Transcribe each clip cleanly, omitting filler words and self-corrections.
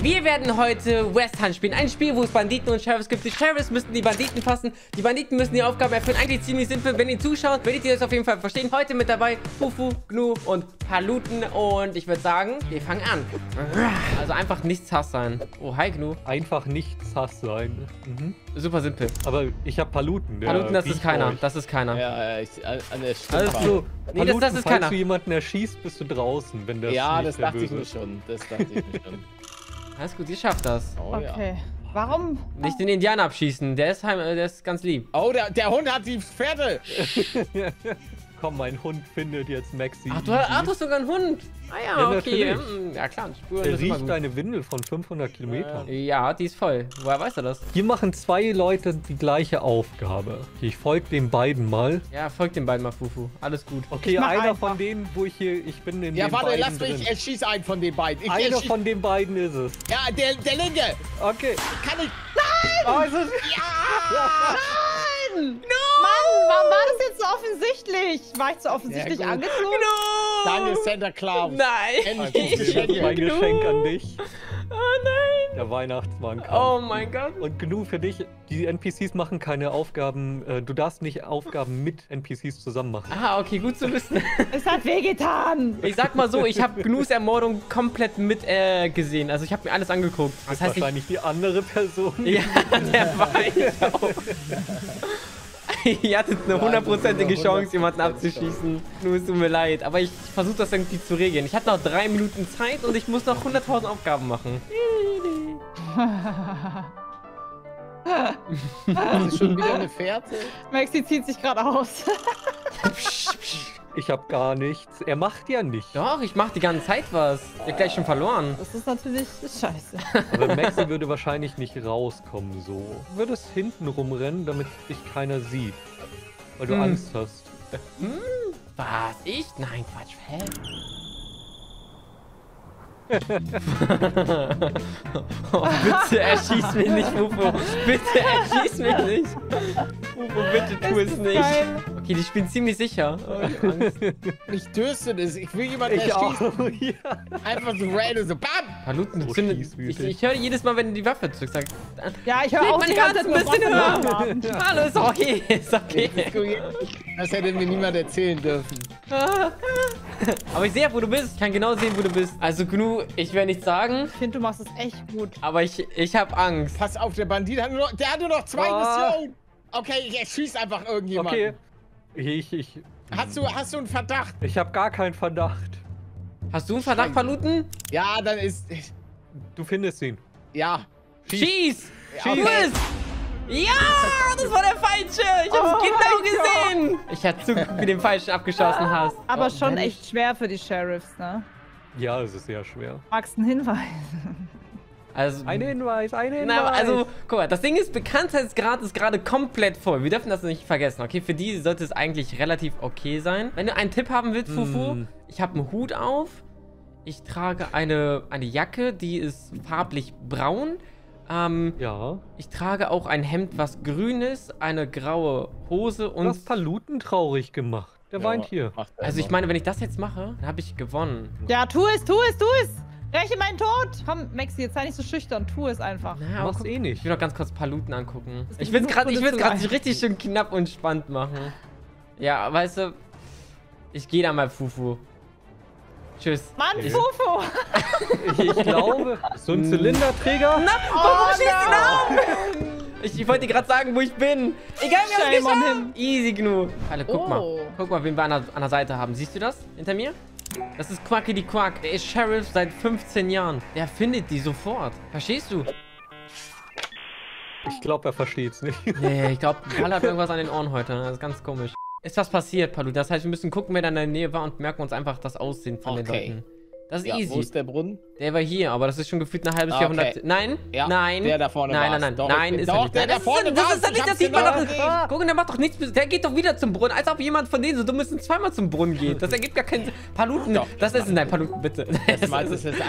Wir werden heute West Hunt spielen. Ein Spiel, wo es Banditen und Sheriffs gibt. Die Sheriffs müssen die Banditen fassen. Die Banditen müssen die Aufgaben erfüllen. Eigentlich ziemlich simpel. Wenn ihr zuschaut, werdet ihr das auf jeden Fall verstehen. Heute mit dabei Fufu, Gnu und Paluten. Und ich würde sagen, wir fangen an. Also einfach nichts Hass sein. Oh, hi Gnu. Einfach nichts Hass sein. Mhm. Super simpel. Aber ich habe Paluten. Paluten, ja, das ist keiner. Euch. Das ist keiner. Ja, alles so. Nee, Paluten, das ist keiner. Falls du jemanden erschießt, bist du draußen, wenn das ja, nicht das dachte ich mir schon. Das dachte ich mir schon. Alles gut, ihr schafft das. Oh, okay. Ja. Warum? Nicht den Indianer abschießen, der ist ganz lieb. Oh, der Hund hat die Pferde. Komm, mein Hund findet jetzt Maxi. Ach, du hast sogar einen Hund. Ah ja, ja okay. Natürlich. Ja, klar. Der riecht eine Windel von 500 Kilometern. Ja, die ist voll. Woher weiß er das? Hier machen zwei Leute die gleiche Aufgabe. Okay, ich folge den beiden mal. Ja, folgt den beiden mal, Fufu. Alles gut. Okay, einer von denen, wo ich hier... Ich bin in ja, warte, lass mich. Ich schieße einen von den beiden. Einer von den beiden ist es. Ja, der Linke. Okay. Kann ich... Nein! Oh, es ist... Ja! Nein! No! Mann, warum war das jetzt so offensichtlich? War ich so offensichtlich angezogen? No! Danke, Santa Claus. Nein. Mein Geschenk an dich. Oh nein. Der Weihnachtsmann kam. Oh mein Gott. Und Gnu für dich, die NPCs machen keine Aufgaben. Du darfst nicht Aufgaben mit NPCs zusammen machen. Ah, okay, gut zu wissen. Es hat wehgetan. Ich sag mal so, ich habe Gnus Ermordung komplett mit gesehen. Also ich habe mir alles angeguckt. Das heißt wahrscheinlich die andere Person. Ja, der weiß auch. Ihr hattet eine hundertprozentige Chance, jemanden abzuschießen. Nur es tut mir leid, aber ich versuche das irgendwie zu regeln. Ich hatte noch 3 Minuten Zeit und ich muss noch 100.000 Aufgaben machen. Das ist schon wieder eine Fährte. Maxi zieht sich gerade aus. Ich hab gar nichts. Er macht ja nichts. Doch, ich mach die ganze Zeit was. Ich hab gleich schon verloren. Das ist natürlich scheiße. Aber Maxi würde wahrscheinlich nicht rauskommen so. Du würdest hinten rumrennen, damit dich keiner sieht. Weil du Angst hast. Was? Ich? Nein, Quatsch. Hä? Oh, bitte erschieß mich nicht, Fufu. Bitte erschieß mich nicht. Fufu, bitte tu es nicht. Geil. Okay, die spielen ziemlich sicher. Oh, ich dürste das. Ich will jemanden erschießen. Ja. Einfach so random, so bam! Paluten, oh, ich höre jedes Mal, wenn du die Waffe zurück sagst. Ja, ich höre auch die ganze Zeit ein bisschen höher. Alles okay, ist okay. Das hätte mir niemand erzählen dürfen. Aber ich sehe ja, wo du bist. Ich kann genau sehen, wo du bist. Also Gnu, ich werde nichts sagen. Ich finde, du machst es echt gut. Aber ich habe Angst. Pass auf, der Bandit hat nur noch, der hat nur noch 2 Missionen. Okay, ich erschieße einfach irgendjemanden. Okay. Hast du einen Verdacht? Ich habe gar keinen Verdacht. Hast du einen Verdacht, Paluten? Ja, dann ist... Du findest ihn. Ja. Schieß! Schieß! Okay. Ja, das war der Falsche! Ich hab's genau gesehen! Ich hatte Zug, wie du den Falschen abgeschossen hast. Aber oh, schon echt schwer für die Sheriffs, ne? Ja, es ist sehr schwer. Magst du einen Hinweis? Also, ein Hinweis. Na, also, guck mal, das Ding ist, Bekanntheitsgrad ist gerade komplett voll. Wir dürfen das nicht vergessen, okay? Für die sollte es eigentlich relativ okay sein. Wenn du einen Tipp haben willst, Fufu, ich habe einen Hut auf. Ich trage eine Jacke, die ist farblich braun. Ja. Ich trage auch ein Hemd, was grün ist, eine graue Hose und... Du hast Paluten traurig gemacht. Der weint hier. Also ich meine, wenn ich das jetzt mache, dann habe ich gewonnen. Ja, tu es! Räche meinen Tod! Komm, Maxi, jetzt sei nicht so schüchtern. Tu es einfach. Na, mach's eh nicht. Ich will noch ganz kurz Paluten angucken. Ich will es gerade richtig schön knapp und spannend machen. Ja, weißt du, ich gehe da mal, Fufu. Tschüss. Mann, Fufu! Ich glaube, so ein Zylinderträger. Na, Fufu schießt ihn auf! Ich wollte dir gerade sagen, wo ich bin. Egal, wir haben es geschafft. Easy genug. Alle, guck mal, wen wir an der Seite haben. Siehst du das hinter mir? Das ist Quackity Quack. Der ist Sheriff seit 15 Jahren. Der findet die sofort. Verstehst du? Ich glaube, er versteht's nicht. Nee, ich glaube, Karl hat irgendwas an den Ohren heute. Das ist ganz komisch. Ist was passiert, Paluten? Das heißt, wir müssen gucken, wer da in der Nähe war und merken uns einfach das Aussehen von den Leuten. Das ist easy. Wo ist der Brunnen? Der war hier, aber das ist schon gefühlt ein halbes Jahrhundert. Nein, nein. Der da vorne war. Nein, ist er nicht. Der da vorne war. Das ist nicht, das sieht man doch. Guck, der macht doch nichts. Der geht doch wieder zum Brunnen. Als ob jemand von denen so dumm ist und zweimal zum Brunnen geht. Das ergibt gar keinen Sinn. Paluten, das ist... Nein, Paluten, bitte.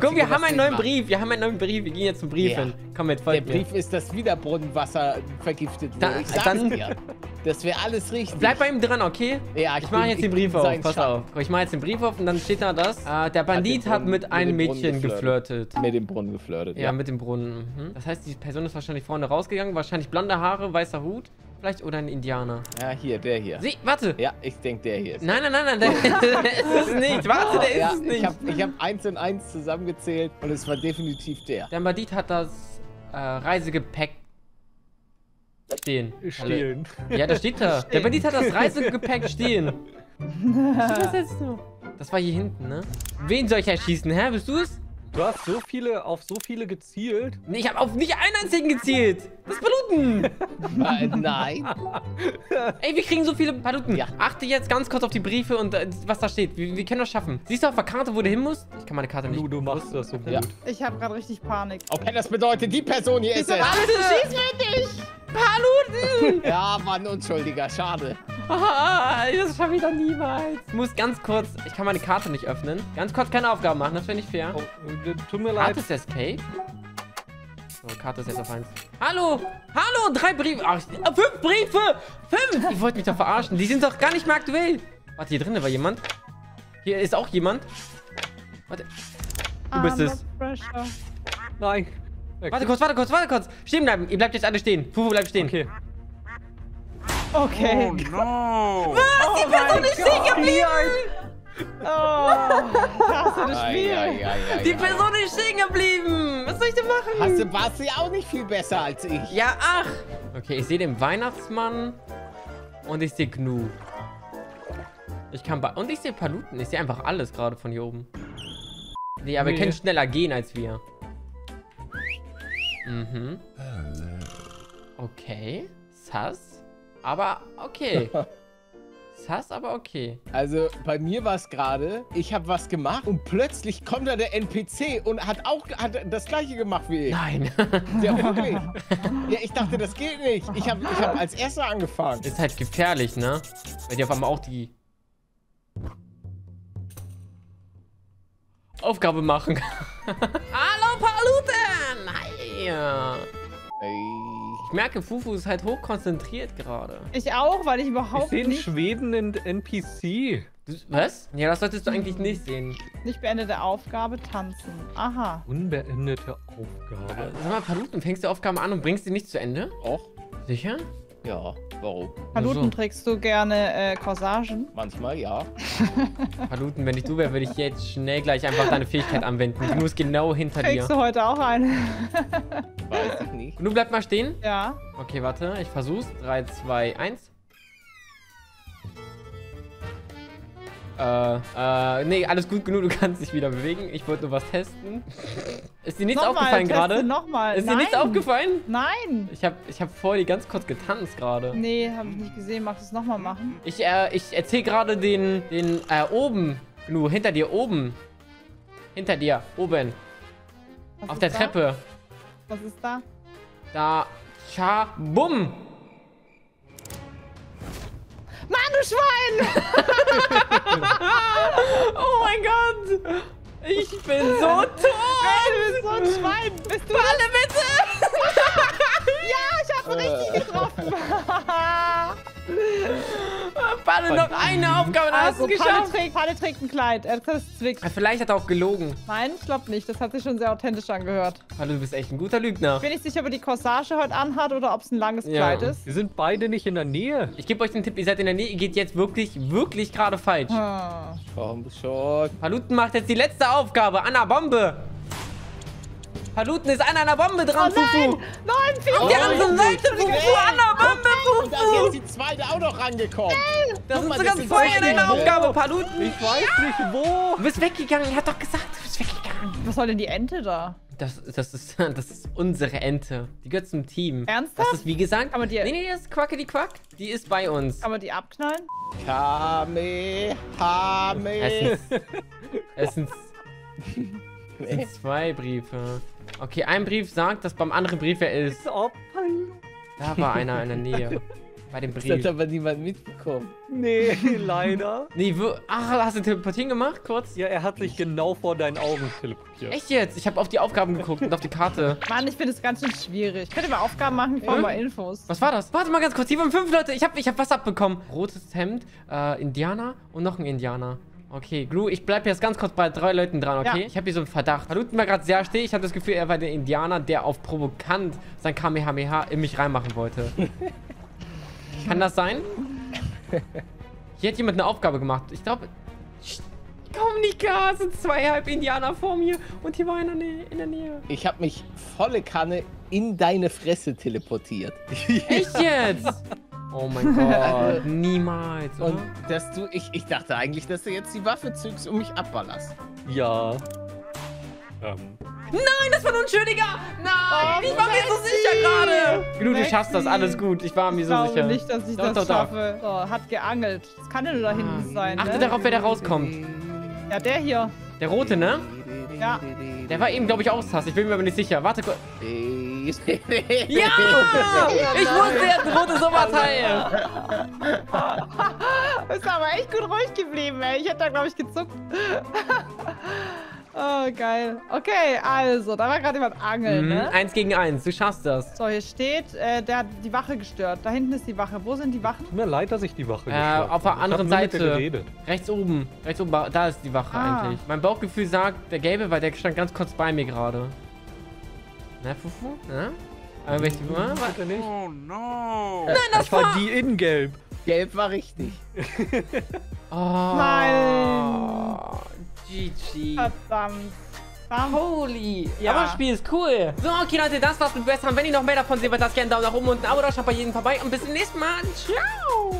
Guck, wir haben einen neuen Brief. Wir gehen jetzt zum Brief hin. Komm mit, folgt mir. Der Brief ist, dass wieder Brunnenwasser vergiftet wurde. Das wäre alles richtig. Bleib bei ihm dran, okay? Ja, ich mache jetzt den Brief auf. Pass auf. Ich mache jetzt den Brief auf und dann steht da das. Der Bandit hat mit einem Mädchen geflirtet. Mit dem Brunnen geflirtet. Ja, mit dem Brunnen. Mhm. Das heißt, die Person ist wahrscheinlich vorne rausgegangen. Wahrscheinlich blonde Haare, weißer Hut. Vielleicht oder ein Indianer. Ja, hier, der hier. Sie, warte. Ja, ich denke, der hier ist. Nein, nein, nein, nein, der ist es nicht. Warte, der ist es nicht. Ich hab 1 und 1 zusammengezählt und es war definitiv der. Der Bandit hat das Reisegepäck stehen. Stehlen. Ja, da steht da. Der Bandit hat das Reisegepäck stehen. Was ist das jetzt noch? Das war hier hinten, ne? Wen soll ich erschießen, hä? Bist du es? Du hast so viele, auf so viele gezielt. Nee, ich habe auf nicht einen einzigen gezielt. Das ist Paluten. Nein. Ey, wir kriegen so viele Paluten. Ja. Achte jetzt ganz kurz auf die Briefe und was da steht. Wir können das schaffen. Siehst du auf der Karte, wo du hin musst? Ich kann meine Karte nicht. Du machst das so gut. Ja. Ich habe gerade richtig Panik. Okay, das bedeutet, die Person hier ist es. Schieß mit dich. Paluten. Ja, Mann, Unschuldiger. Schade. Das schaffe ich doch niemals. Ich muss ganz kurz, ich kann meine Karte nicht öffnen. Ganz kurz keine Aufgaben machen, das wäre nicht fair. Oh, tut mir leid. Karte ist Escape. So, Karte ist jetzt auf 1. Hallo! Hallo! 3 Briefe! Ach, 5 Briefe! 5! Ich wollte mich doch verarschen. Die sind doch gar nicht mehr aktuell. Warte, hier drinnen war jemand. Hier ist auch jemand. Warte. Du bist es. Nein. Okay. Warte kurz, warte kurz, warte kurz. Stehen bleiben. Ihr bleibt jetzt alle stehen. Fufu bleibt stehen. Okay. Okay. Oh no! Was? Oh, die Person ist stehen geblieben! Oh, das ist das Spiel! Die Person ist stehen geblieben! Was soll ich denn machen? Warst du ja auch nicht viel besser als ich. Ja, ach! Okay, ich sehe den Weihnachtsmann und ich sehe Gnu. Und ich sehe Paluten. Ich sehe einfach alles gerade von hier oben. Nee, aber wir können schneller gehen als wir. Mhm. Okay. Sass? Aber okay. Das aber okay. Also bei mir war es gerade, ich habe was gemacht und plötzlich kommt da der NPC und hat das gleiche gemacht wie ich. Nein. Ja, wirklich. Ja, ich dachte, das geht nicht. Ich hab als erster angefangen. Ist halt gefährlich, ne? Weil die auf einmal auch die Aufgabe machen. Hallo Paluten! Hi! Hey. Ich merke, Fufu ist halt hochkonzentriert gerade. Ich auch, weil ich überhaupt nicht... Ich sehe Schweden in NPC. Was? Ja, das solltest du eigentlich nicht sehen. Nicht beendete Aufgabe, tanzen. Aha. Unbeendete Aufgabe. Sag mal, Paluten, fängst du Aufgaben an und bringst die nicht zu Ende? Och. Sicher? Ja, warum? Paluten, also, trägst du gerne Corsagen? Manchmal, ja. Paluten, wenn ich du wäre, würde ich jetzt schnell gleich einfach deine Fähigkeit anwenden. Du musst genau hinter dir. Trägst du heute auch eine? Weiß ich nicht. Du bleibst mal stehen? Ja. Okay, warte, ich versuch's. 3, 2, 1. Nee, alles gut genug, du kannst dich wieder bewegen. Ich wollte nur was testen. Ist dir nichts aufgefallen gerade? Nochmal. Ist dir nichts aufgefallen? Nein. Ich hab vorher ganz kurz getanzt gerade. Nee, hab ich nicht gesehen. Magst du es nochmal machen? Ich erzähl gerade den oben. Gnu, hinter dir, oben. Hinter dir, oben. Auf der Treppe. Was ist da? Da. Cha. Bumm. Mann, du Schwein! Oh mein Gott! Ich bin so tot! Nein, du bist so ein Schwein! Bist du alle bitte! Ja, ich habe richtig getroffen! Palle, noch eine Aufgabe, dann hast du es geschafft! Palle trägt ein Kleid, das Zwicks. Vielleicht hat er auch gelogen. Nein, ich glaube nicht, das hat sich schon sehr authentisch angehört. Palle, du bist echt ein guter Lügner. Ich bin nicht sicher, ob er die Corsage heute anhat oder ob es ein langes Kleid ist. Wir sind beide nicht in der Nähe. Ich gebe euch den Tipp, ihr seid in der Nähe, ihr geht jetzt wirklich, wirklich gerade falsch. Warum schon? Paluten macht jetzt die letzte Aufgabe an der Bombe. Paluten ist an einer Bombe dran, Fufu. Nein, auf der anderen Seite bist du an der Bombe, Fufu. Und da ist jetzt die zweite auch noch rangekommen. Das ist sogar voll in einer Aufgabe, Paluten. Ich weiß nicht, wo. Du bist weggegangen, er hat doch gesagt, du bist weggegangen. Was soll denn die Ente da? Das ist unsere Ente. Die gehört zum Team. Ernsthaft? Das ist wie gesagt. Aber die, nee, das ist Quackity Quack. Die ist bei uns. Aber die abknallen? Kamehame. Es sind 2 Briefe. Okay, ein Brief sagt, dass beim anderen Brief er ist. Da war einer in der Nähe. Bei dem Brief. Das hat aber niemand mitbekommen. Nee, leider. Nee, ach, hast du Teleportieren gemacht kurz? Ja, er hat sich genau vor deinen Augen teleportiert. Echt jetzt? Ich habe auf die Aufgaben geguckt und auf die Karte. Mann, ich finde es ganz schön schwierig. Ich könnte mal Aufgaben machen, ich brauche mal Infos. Was war das? Warte mal ganz kurz, hier waren 5 Leute. Ich hab was abbekommen. Rotes Hemd, Indianer und noch ein Indianer. Okay, Gnu, ich bleib jetzt ganz kurz bei 3 Leuten dran, okay? Ja. Ich habe hier so einen Verdacht. Paluten war gerade sehr still. Ich habe das Gefühl, er war der Indianer, der auf provokant sein Kamehameha in mich reinmachen wollte. Kann das sein? Hier hat jemand eine Aufgabe gemacht. Ich glaube... Komm nicht klar, sind 2 halb Indianer vor mir und hier war einer in der Nähe. Ich habe mich volle Kanne in deine Fresse teleportiert. Echt jetzt? Oh mein Gott, niemals, oder? Und dass du, ich dachte eigentlich, dass du jetzt die Waffe zückst und mich abballerst. Ja. Nein, das war nur ein Schöniger! Nein, ich war mir so sicher gerade! Gnu, du schaffst das, alles gut. Ich war mir so sicher. Ich glaube nicht, dass ich das schaffe. So, hat geangelt. Das kann ja nur da hinten sein, ne? Achte darauf, wer da rauskommt. Ja, der hier. Der Rote, ne? Ja. Der war eben, glaube ich, Austast. Ich bin mir aber nicht sicher. Warte kurz. Ja! Ich wusste, er hat ein rotes Sommerteil! Ist aber echt gut ruhig geblieben, ey. Ich hätte da, glaube ich, gezuckt. Oh, geil. Okay, also, da war gerade jemand angeln, ne? 1 gegen 1, du schaffst das. So, hier steht, der hat die Wache gestört. Da hinten ist die Wache. Wo sind die Wachen? Tut mir leid, dass ich die Wache gestört habe. Auf der anderen Seite. Rechts oben, da ist die Wache eigentlich. Mein Bauchgefühl sagt, der Gelbe, weil der stand ganz kurz bei mir gerade. Na, Fufu? Na? Aber welche Nummer? Warte nicht. Oh, no. Nein, das war die in Gelb. Gelb war richtig. Oh. Nein. GG. Verdammt. Holy. Ja. Aber das Spiel ist cool. So, okay, Leute, das war's mit West Hunt. Wenn ihr noch mehr davon seht, wird das gerne einen Daumen nach oben und ein Abo da. Schaut bei jedem vorbei. Und bis zum nächsten Mal. Ciao.